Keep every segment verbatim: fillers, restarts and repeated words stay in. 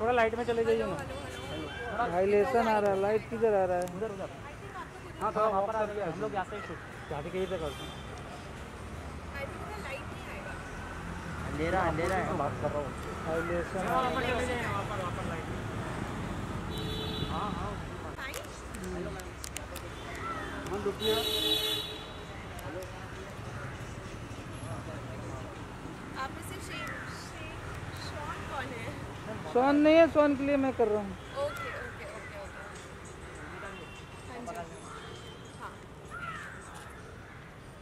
थोड़ा लाइट में चले जाइए ना। हाइलेशन आ रहा है, लाइट किधर आ रहा है? उधर उधर। हाँ थोड़ा वहाँ पर आ गया। हम लोग यहाँ से ही शूट यहाँ से कहीं पे करते हैं। अंधेरा अंधेरा है, बात कर रहा हूँ। हाइलेशन आ रहा है। हाँ हाँ हम रुकिए। आप में से शेर शॉन कौन है? शॉन नहीं है, शॉन के लिए मैं कर रहा हूँ। Okay okay okay okay. हाँ हाँ।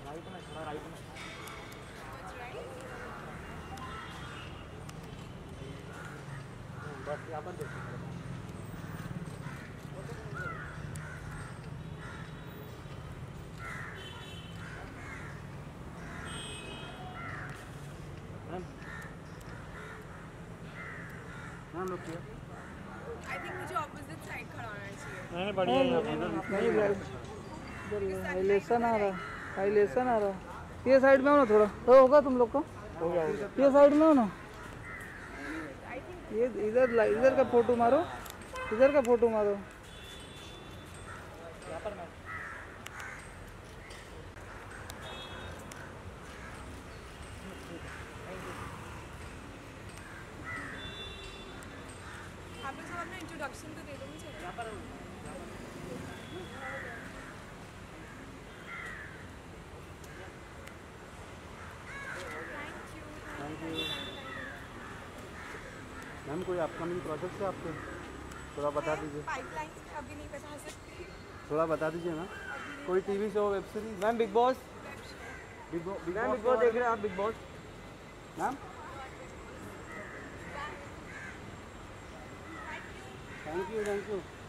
राइट में, थोड़ा राइट में। बस यहाँ पर देखिए। नहीं बढ़िया है, नहीं बढ़िया। हाइलेशन आ रहा, हाइलेशन आ रहा। ये साइड में हो ना थोड़ा, तो होगा तुम लोग का। ये साइड में हो ना, ये इधर इधर का फोटो मारो, इधर का फोटो मारो। आप लोग सब अपना इंट्रोडक्शन तो दे दो मुझे। मैम कोई अपकमिंग प्रोजेक्ट है आपके? थोड़ा बता दीजिए। पाइपलाइंस अभी नहीं बता सकती। थोड़ा बता दीजिए ना, कोई TV show, web series. Ma'am Bigg Boss, Bigg Boss ma'am Bigg Boss देख रहे हैं आप? Bigg Boss ma'am thank you thank you.